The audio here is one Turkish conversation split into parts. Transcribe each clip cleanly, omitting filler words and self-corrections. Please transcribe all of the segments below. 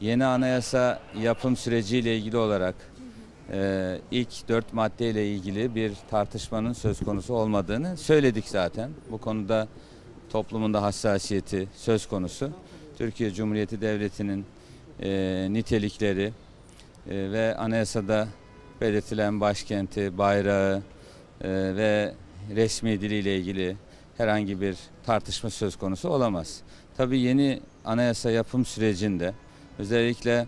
Yeni anayasa yapım süreciyle ilgili olarak ilk 4 maddeyle ilgili bir tartışmanın söz konusu olmadığını söyledik zaten. Bu konuda toplumun da hassasiyeti söz konusu. Türkiye Cumhuriyeti Devleti'nin nitelikleri ve anayasada belirtilen başkenti, bayrağı ve resmi diliyle ilgili herhangi bir tartışma söz konusu olamaz. Tabii yeni anayasa yapım sürecinde özellikle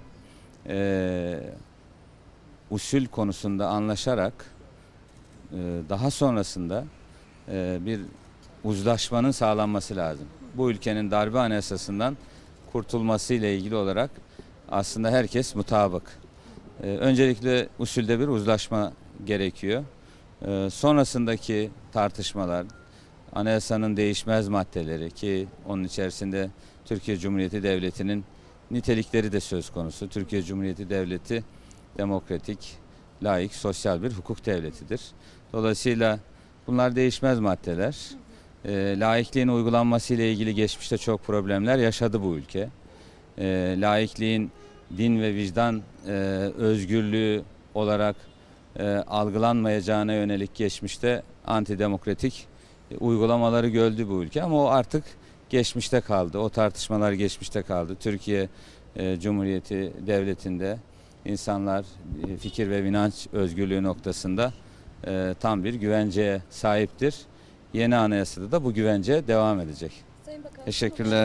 usul konusunda anlaşarak daha sonrasında bir uzlaşmanın sağlanması lazım. Bu ülkenin darbe anayasasından kurtulması ile ilgili olarak aslında herkes mutabık. Öncelikle usulde bir uzlaşma gerekiyor. Sonrasındaki tartışmalar, anayasanın değişmez maddeleri ki onun içerisinde Türkiye Cumhuriyeti Devleti'nin nitelikleri de söz konusu. Türkiye Cumhuriyeti Devleti demokratik, laik, sosyal bir hukuk devletidir. Dolayısıyla bunlar değişmez maddeler. Laikliğin uygulanması ile ilgili geçmişte çok problemler yaşadı bu ülke. Laikliğin din ve vicdan özgürlüğü olarak algılanmayacağına yönelik geçmişte antidemokratik uygulamaları gördü bu ülke, ama o artık geçmişte kaldı. O tartışmalar geçmişte kaldı. Türkiye Cumhuriyeti Devleti'nde insanlar fikir ve inanç özgürlüğü noktasında tam bir güvenceye sahiptir. Yeni anayasada da bu güvence devam edecek. Teşekkürler.